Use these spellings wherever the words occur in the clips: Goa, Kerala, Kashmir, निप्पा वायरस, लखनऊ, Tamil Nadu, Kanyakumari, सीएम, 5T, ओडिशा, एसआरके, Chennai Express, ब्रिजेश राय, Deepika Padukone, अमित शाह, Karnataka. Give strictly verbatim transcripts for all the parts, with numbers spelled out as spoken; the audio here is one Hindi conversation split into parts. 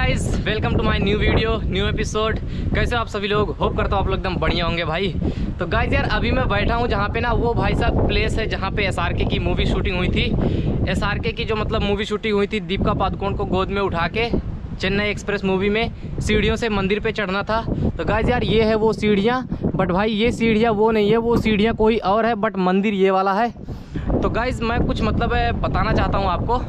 Guys, welcome to my new video, new episode. कैसे हो आप सभी लोग? होप करता हूँ आप लोग एकदम बढ़िया होंगे भाई। तो गाइस यार, अभी मैं बैठा हूँ जहाँ पे ना वो भाई साहब प्लेस है जहाँ पे एसआरके की मूवी शूटिंग हुई थी। एसआरके की जो मतलब मूवी शूटिंग हुई थी, दीपिका पादुकोण को गोद में उठा के चेन्नई एक्सप्रेस मूवी में सीढ़ियों से मंदिर पे चढ़ना था। तो गाइस यार, ये है वो सीढ़ियाँ, बट भाई ये सीढ़ियाँ वो नहीं है, वो सीढ़ियाँ कोई और है, बट मंदिर ये वाला है। तो गाइस मैं कुछ मतलब बताना चाहता हूँ आपको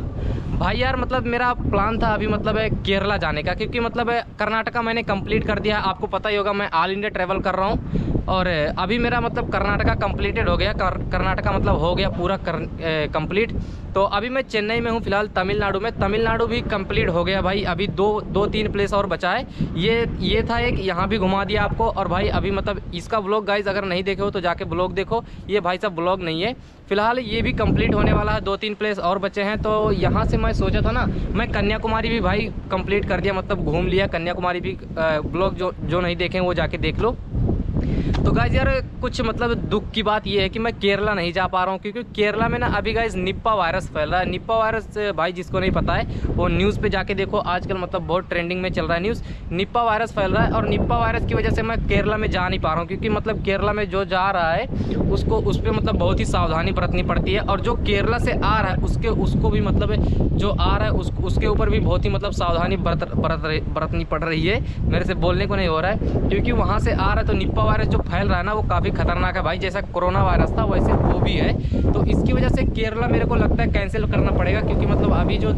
भाई यार। मतलब मेरा प्लान था अभी मतलब है केरला जाने का, क्योंकि मतलब है कर्नाटका मैंने कंप्लीट कर दिया है। आपको पता ही होगा मैं ऑल इंडिया ट्रैवल कर रहा हूँ, और अभी मेरा मतलब कर्नाटका कंप्लीटेड हो गया, कर, कर्नाटका मतलब हो गया पूरा कंप्लीट। तो अभी मैं चेन्नई में हूँ फ़िलहाल, तमिलनाडु में। तमिलनाडु भी कंप्लीट हो गया भाई, अभी दो दो तीन प्लेस और बचा है। ये ये था एक, यहाँ भी घुमा दिया आपको। और भाई अभी मतलब इसका ब्लॉग गाइज अगर नहीं देखे हो तो जाके ब्लॉग देखो, ये भाई साहब ब्लॉग नहीं है। फिलहाल ये भी कंप्लीट होने वाला है, दो तीन प्लेस और बचे हैं। तो यहाँ से मैं सोचा था ना, मैं कन्याकुमारी भी भाई कंप्लीट कर दिया, मतलब घूम लिया कन्याकुमारी भी। ब्लॉग जो जो नहीं देखें वो जाके देख लो। तो गाइज यार, कुछ मतलब दुख की बात ये है कि मैं केरला नहीं जा पा रहा हूँ, क्योंकि केरला में ना अभी गाइज निप्पा वायरस फैल रहा है। निप्पा वायरस भाई जिसको नहीं पता है वो न्यूज़ पे जाके देखो, आजकल मतलब बहुत ट्रेंडिंग में चल रहा है न्यूज़। निप्पा वायरस फैल रहा है, और निप्पा वायरस की वजह से मैं केरला में जा नहीं पा रहा हूँ, क्योंकि मतलब केरला में जो जा रहा है उसको उस पर मतलब बहुत ही सावधानी बरतनी पड़ती है, और जो केरला से आ रहा है उसके उसको भी मतलब जो आ रहा है उस, उसके ऊपर भी बहुत ही मतलब सावधानी बरत बरत बरतनी पड़ रही है। मेरे से बोलने को नहीं हो रहा है, क्योंकि वहाँ से आ रहा है। तो निप्पा वायरस जो फैल रहा है ना, वो काफ़ी खतरनाक है भाई। जैसा कोरोना वायरस था वैसे वो भी है। तो इसकी वजह से केरला मेरे को लगता है कैंसिल करना पड़ेगा, क्योंकि मतलब अभी जो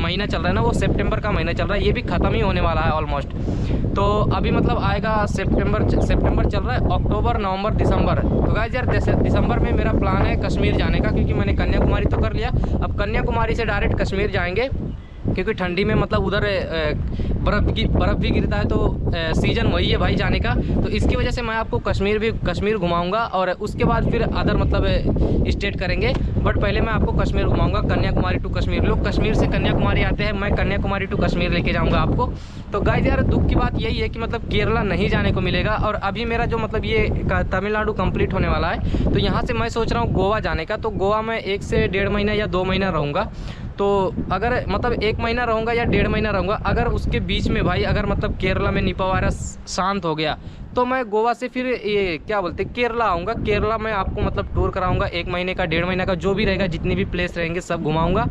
महीना चल रहा है ना वो सितंबर का महीना चल रहा है, ये भी ख़त्म ही होने वाला है ऑलमोस्ट। तो अभी मतलब आएगा सितंबर, सितंबर चल रहा है, अक्टूबर, नवंबर, दिसंबर। तो गाइस यार, दिसंबर में मेरा प्लान है कश्मीर जाने का, क्योंकि मैंने कन्याकुमारी तो कर लिया। अब कन्याकुमारी से डायरेक्ट कश्मीर जाएंगे, क्योंकि ठंडी में मतलब उधर बर्फ़ की बर्फ़ भी गिरता है, तो सीज़न वही है भाई जाने का। तो इसकी वजह से मैं आपको कश्मीर भी कश्मीर घुमाऊंगा, और उसके बाद फिर अदर मतलब स्टेट करेंगे, बट पहले मैं आपको कश्मीर घुमाऊंगा। कन्याकुमारी टू कश्मीर, लोग कश्मीर से कन्याकुमारी आते हैं, मैं कन्याकुमारी टू कश्मीर लेके जाऊँगा आपको। तो गाइस यार, दुख की बात यही है कि मतलब केरला नहीं जाने को मिलेगा। और अभी मेरा जो मतलब ये तमिलनाडु कम्प्लीट होने वाला है, तो यहाँ से मैं सोच रहा हूँ गोवा जाने का। तो गोवा में एक से डेढ़ महीना या दो महीना रहूँगा। तो अगर मतलब एक महीना रहूँगा या डेढ़ महीना रहूँगा, अगर उसके बीच में भाई अगर मतलब केरला में निपा वायरस शांत हो गया, तो मैं गोवा से फिर ये क्या बोलते केरला आऊँगा। केरला में आपको मतलब टूर कराऊँगा, एक महीने का, डेढ़ महीने का, जो भी रहेगा, जितनी भी प्लेस रहेंगे सब घुमाऊँगा।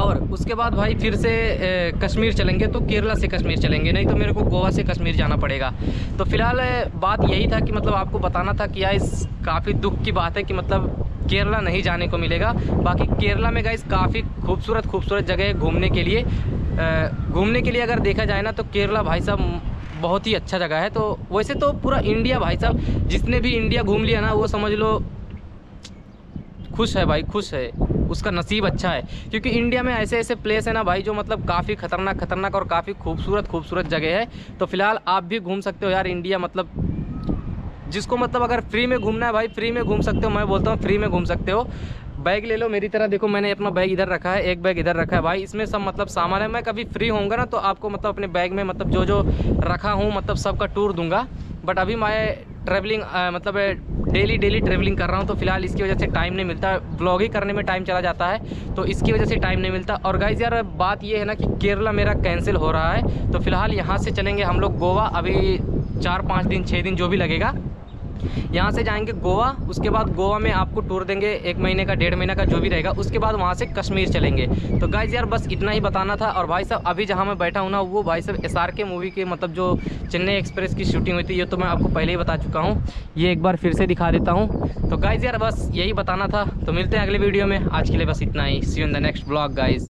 और उसके बाद भाई फिर से ए, कश्मीर चलेंगे। तो केरला से कश्मीर चलेंगे, नहीं तो मेरे को गोवा से कश्मीर जाना पड़ेगा। तो फिलहाल बात यही था कि मतलब आपको बताना था कि यार काफ़ी दुख की बात है कि मतलब केरला नहीं जाने को मिलेगा। बाकी केरला में गाइस काफ़ी खूबसूरत खूबसूरत जगह है घूमने के लिए। घूमने के लिए अगर देखा जाए ना, तो केरला भाई साहब बहुत ही अच्छा जगह है। तो वैसे तो पूरा इंडिया भाई साहब, जिसने भी इंडिया घूम लिया ना, वो समझ लो खुश है भाई, खुश है, उसका नसीब अच्छा है। क्योंकि इंडिया में ऐसे ऐसे प्लेस है ना भाई, जो मतलब काफ़ी खतरनाक खतरनाक और काफ़ी खूबसूरत खूबसूरत जगह है। तो फिलहाल आप भी घूम सकते हो यार इंडिया, मतलब जिसको मतलब अगर फ्री में घूमना है भाई, फ्री में घूम सकते हो। मैं बोलता हूँ फ्री में घूम सकते हो। बैग ले लो मेरी तरह, देखो मैंने अपना बैग इधर रखा है, एक बैग इधर रखा है भाई, इसमें सब मतलब सामान है। मैं कभी फ्री होऊंगा ना, तो आपको मतलब अपने बैग में मतलब जो जो रखा हूँ मतलब सबका टूर दूंगा। बट अभी मैं ट्रैवलिंग मतलब डेली डेली ट्रैवलिंग कर रहा हूँ, तो फिलहाल इसकी वजह से टाइम नहीं मिलता, व्लॉग ही करने में टाइम चला जाता है, तो इसकी वजह से टाइम नहीं मिलता। और गाइस यार, बात ये है ना कि केरला मेरा कैंसिल हो रहा है। तो फिलहाल यहाँ से चलेंगे हम लोग गोवा, अभी चार पाँच दिन छः दिन जो भी लगेगा, यहाँ से जाएंगे गोवा। उसके बाद गोवा में आपको टूर देंगे, एक महीने का, डेढ़ महीना का, जो भी रहेगा। उसके बाद वहाँ से कश्मीर चलेंगे। तो गाइस यार, बस इतना ही बताना था। और भाई साहब, अभी जहाँ मैं बैठा हूँ ना, वो भाई साहब एसआरके मूवी के मतलब जो चेन्नई एक्सप्रेस की शूटिंग हुई थी, ये तो मैं आपको पहले ही बता चुका हूँ, ये एक बार फिर से दिखा देता हूँ। तो गाइस यार, बस यही बताना था। तो मिलते हैं अगले वीडियो में, आज के लिए बस इतना ही। See you in the next blog guys.